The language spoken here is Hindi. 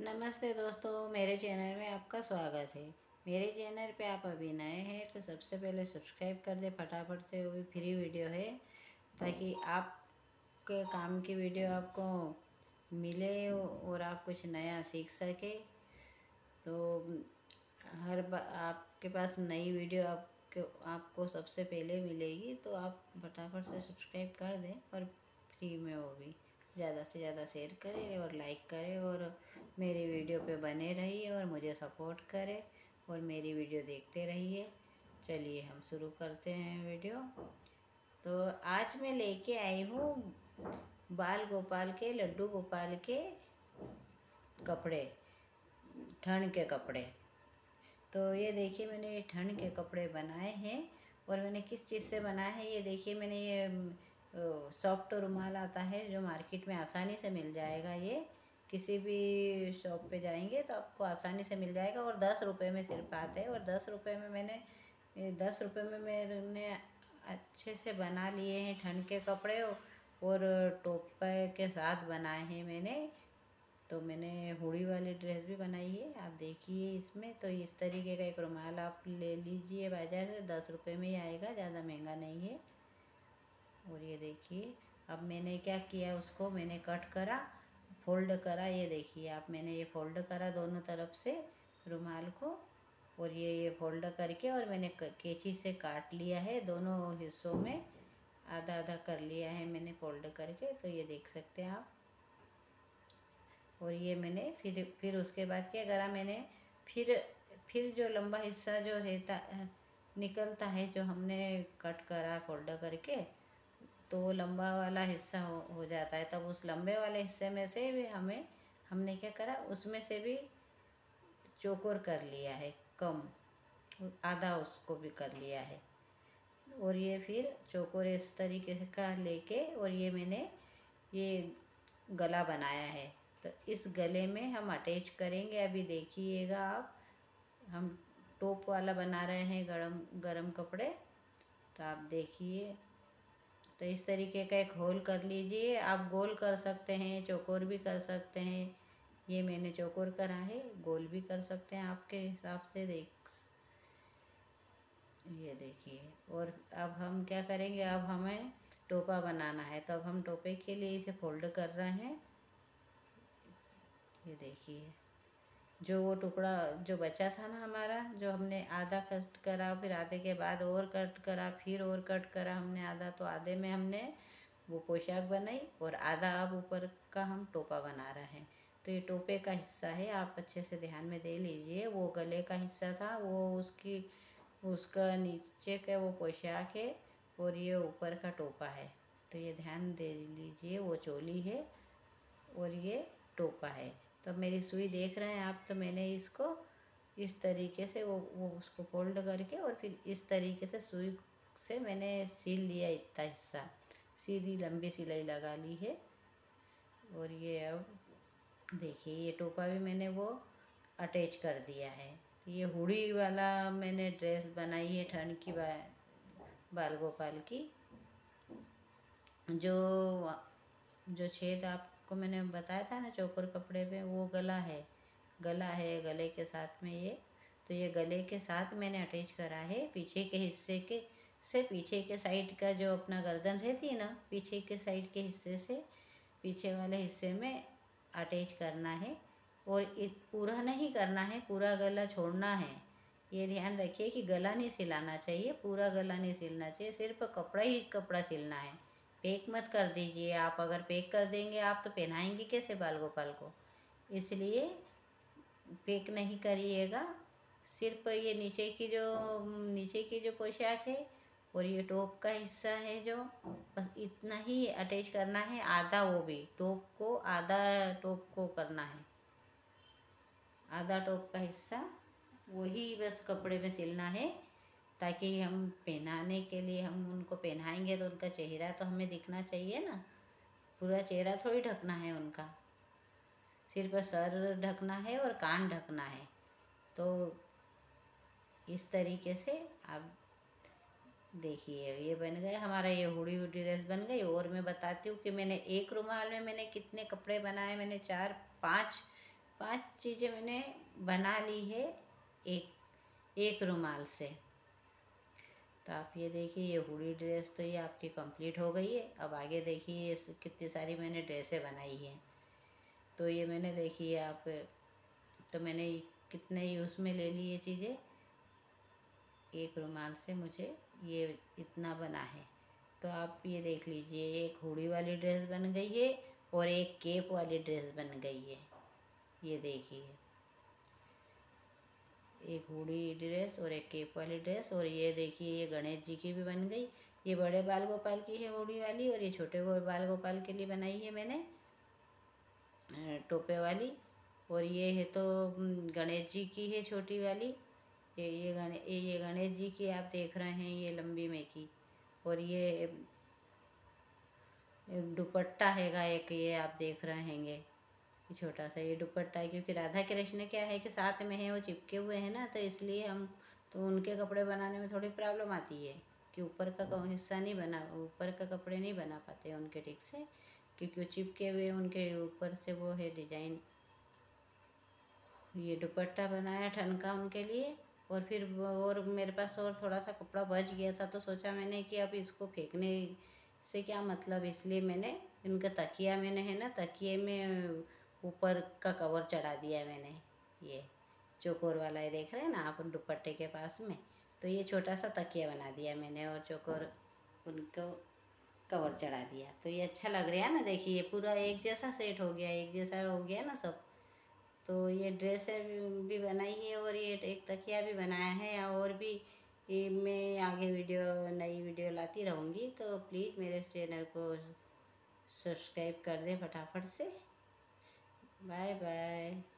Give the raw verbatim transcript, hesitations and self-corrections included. नमस्ते दोस्तों, मेरे चैनल में आपका स्वागत है। मेरे चैनल पे आप अभी नए हैं तो सबसे पहले सब्सक्राइब कर दें फटाफट से, वो भी फ्री वीडियो है, ताकि आपके काम की वीडियो आपको मिले और आप कुछ नया सीख सके। तो हर बार आपके पास नई वीडियो आपके आपको सबसे पहले मिलेगी, तो आप फटाफट से सब्सक्राइब कर दें और फ्री में वो भी ज़्यादा से ज़्यादा शेयर करें और लाइक करें और मेरी वीडियो पे बने रहिए और मुझे सपोर्ट करें और मेरी वीडियो देखते रहिए। चलिए हम शुरू करते हैं वीडियो। तो आज मैं लेके आई हूँ बाल गोपाल के, लड्डू गोपाल के कपड़े, ठंड के कपड़े। तो ये देखिए मैंने ये ठंड के कपड़े बनाए हैं और मैंने किस चीज़ से बनाए हैं ये देखिए। मैंने ये सॉफ्ट रुमाल आता है जो मार्केट में आसानी से मिल जाएगा, ये किसी भी शॉप पे जाएंगे तो आपको आसानी से मिल जाएगा और दस रुपए में सिर्फ आता है। और दस रुपए में मैंने दस रुपए में मैंने अच्छे से बना लिए हैं ठंड के कपड़े और टोपे के साथ बनाए हैं मैंने। तो मैंने हुडी वाली ड्रेस भी बनाई है, आप देखिए इसमें। तो इस तरीके का एक रुमाल आप ले लीजिए बाजार से, दस रुपये में ही आएगा, ज़्यादा महंगा नहीं है। और ये देखिए अब मैंने क्या किया, उसको मैंने कट करा, फोल्ड करा। ये देखिए आप, मैंने ये फोल्ड करा दोनों तरफ से रुमाल को, और ये ये फोल्ड करके और मैंने कैंची से काट लिया है दोनों हिस्सों में, आधा आधा कर लिया है मैंने फोल्ड करके। तो ये देख सकते हैं आप। और ये मैंने फिर फिर उसके बाद क्या करा, मैंने फिर फिर जो लंबा हिस्सा जो रहता निकलता है जो हमने कट करा फोल्ड करके, तो लंबा वाला हिस्सा हो, हो जाता है। तब उस लंबे वाले हिस्से में से भी हमें हमने क्या करा, उसमें से भी चौकोर कर लिया है, कम आधा उसको भी कर लिया है। और ये फिर चौकोर इस तरीके से का लेके और ये मैंने ये गला बनाया है। तो इस गले में हम अटैच करेंगे, अभी देखिएगा आप। हम टॉप वाला बना रहे हैं गरम गरम कपड़े, तो आप देखिए। तो इस तरीके का एक होल कर लीजिए, आप गोल कर सकते हैं, चौकोर भी कर सकते हैं। ये मैंने चौकोर करा है, गोल भी कर सकते हैं आपके हिसाब से, देख ये देखिए। और अब हम क्या करेंगे, अब हमें टोपा बनाना है। तो अब हम टोपे के लिए इसे फोल्ड कर रहे हैं। ये देखिए जो वो टुकड़ा जो बचा था ना हमारा, जो हमने आधा कट करा, फिर आधे के बाद और कट करा, फिर और कट करा हमने आधा, तो आधे में हमने वो पोशाक बनाई और आधा अब ऊपर का हम टोपा बना रहे हैं। तो ये टोपे का हिस्सा है, आप अच्छे से ध्यान में दे लीजिए। वो गले का हिस्सा था, वो उसकी उसका नीचे का वो पोशाक है और ये ऊपर का टोपा है। तो ये ध्यान दे लीजिए, वो चोली है और ये टोपा है। तो मेरी सुई देख रहे हैं आप। तो मैंने इसको इस तरीके से वो वो उसको फोल्ड करके और फिर इस तरीके से सुई से मैंने सिल लिया इतना हिस्सा, सीधी लंबी सिलाई लगा ली है। और ये अब देखिए ये टोपा भी मैंने वो अटैच कर दिया है। ये हुडी वाला मैंने ड्रेस बनाई है ठंड की, बा, बाल गोपाल की। जो जो छेद आप को मैंने बताया था ना चौकोर कपड़े पे, वो गला है, गला है गले के साथ में ये। तो ये गले के साथ मैंने अटैच करा है, पीछे के हिस्से के से पीछे के साइड का जो अपना गर्दन रहती है ना, पीछे के साइड के हिस्से से पीछे वाले हिस्से में अटैच करना है। और पूरा नहीं करना है, पूरा गला छोड़ना है। ये ध्यान रखिए कि गला नहीं सिलाना चाहिए, पूरा गला नहीं सिलना चाहिए, सिर्फ कपड़ा ही कपड़ा सिलना है। पैक मत कर दीजिए आप, अगर पैक कर देंगे आप तो पहनाएंगे कैसे बाल गोपाल को, इसलिए पैक नहीं करिएगा। सिर्फ ये नीचे की जो नीचे की जो पोशाक है और ये टॉप का हिस्सा है जो, बस इतना ही अटैच करना है, आधा वो भी टॉप को, आधा टॉप को करना है, आधा टॉप का हिस्सा वही बस कपड़े में सिलना है, ताकि हम पहनाने के लिए हम उनको पहनाएंगे तो उनका चेहरा तो हमें दिखना चाहिए ना। पूरा चेहरा थोड़ी ढकना है उनका, सिर्फ सर ढकना है और कान ढकना है। तो इस तरीके से आप देखिए ये बन गए हमारा, ये हुडी हुडी ड्रेस बन गई। और मैं बताती हूँ कि मैंने एक रुमाल में मैंने कितने कपड़े बनाए। मैंने चार पाँच पांच चीज़ें मैंने बना ली है एक एक रुमाल से। तो आप ये देखिए, ये हुडी ड्रेस तो ये आपकी कंप्लीट हो गई है। अब आगे देखिए कितनी सारी मैंने ड्रेसें बनाई हैं। तो ये मैंने देखिए आप तो मैंने कितने यूज़ में ले ली ये चीज़ें। एक रुमाल से मुझे ये इतना बना है। तो आप ये देख लीजिए, एक हुडी वाली ड्रेस बन गई है और एक केप वाली ड्रेस बन गई है। ये देखिए, एक हुडी ड्रेस और एक केप वाली ड्रेस। और ये देखिए, ये गणेश जी की भी बन गई। ये बड़े बाल गोपाल की है हुडी वाली, और ये छोटे बाल गोपाल के लिए बनाई है मैंने टोपे वाली। और ये है तो गणेश जी की है छोटी वाली। ये ये गणेश ये गणेश जी की आप देख रहे हैं, ये लंबी में की। और ये दुपट्टा हैगा एक, ये आप देख रहे हैंगे छोटा सा ये दुपट्टा है, क्योंकि राधा कृष्ण क्या है कि साथ में है, वो चिपके हुए हैं ना, तो इसलिए हम तो उनके कपड़े बनाने में थोड़ी प्रॉब्लम आती है कि ऊपर का हिस्सा नहीं बना, ऊपर का कपड़े नहीं बना पाते उनके ठीक से, क्योंकि वो चिपके हुए उनके ऊपर से वो है डिजाइन। ये दुपट्टा बनाया ठनका उनके लिए। और फिर और मेरे पास और थोड़ा सा कपड़ा बच गया था, तो सोचा मैंने कि अब इसको फेंकने से क्या मतलब, इसलिए मैंने उनका तकिया मैंने है ना तकिए में ऊपर का कवर चढ़ा दिया मैंने। ये चौकोर वाला ये देख रहे हैं ना आप दुपट्टे के पास में, तो ये छोटा सा तकिया बना दिया मैंने और चौकोर उनको कवर चढ़ा दिया। तो ये अच्छा लग रहा है ना, देखिए पूरा एक जैसा सेट हो गया, एक जैसा हो गया ना सब। तो ये ड्रेसें भी बनाई है और ये एक तकिया भी बनाया है। और भी ये मैं आगे वीडियो नई वीडियो लाती रहूँगी, तो प्लीज़ मेरे चैनल को सब्सक्राइब कर दें फटाफट से। Bye bye.